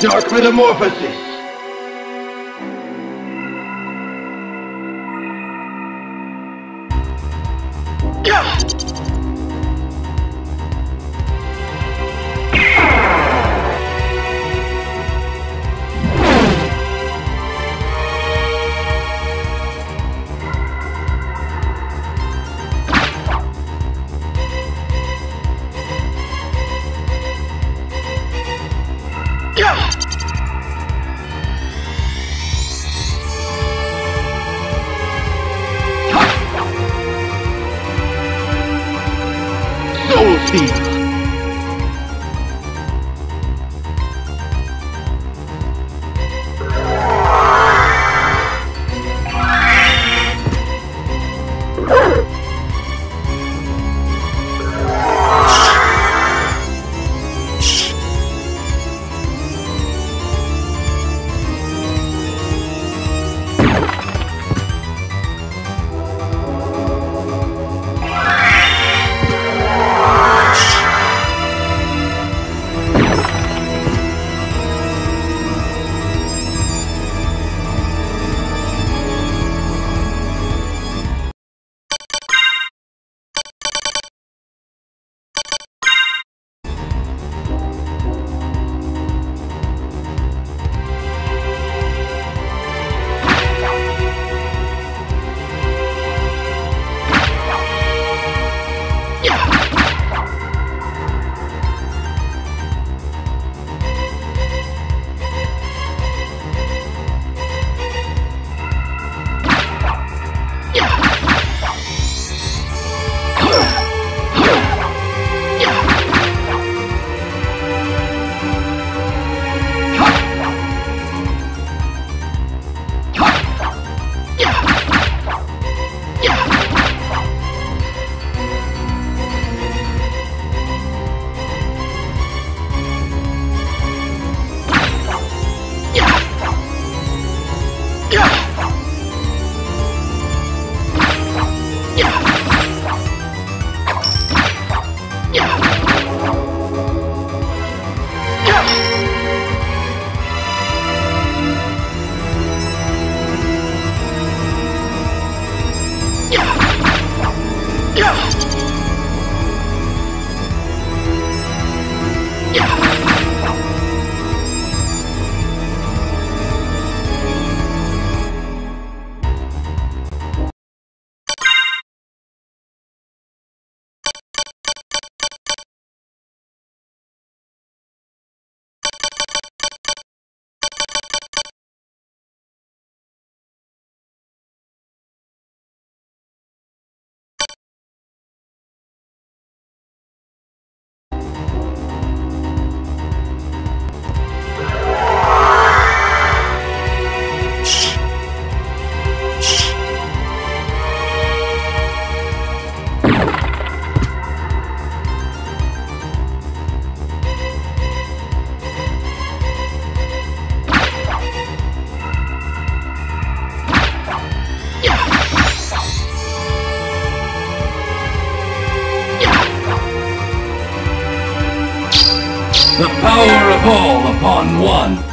Dark metamorphosis. The power of all upon one.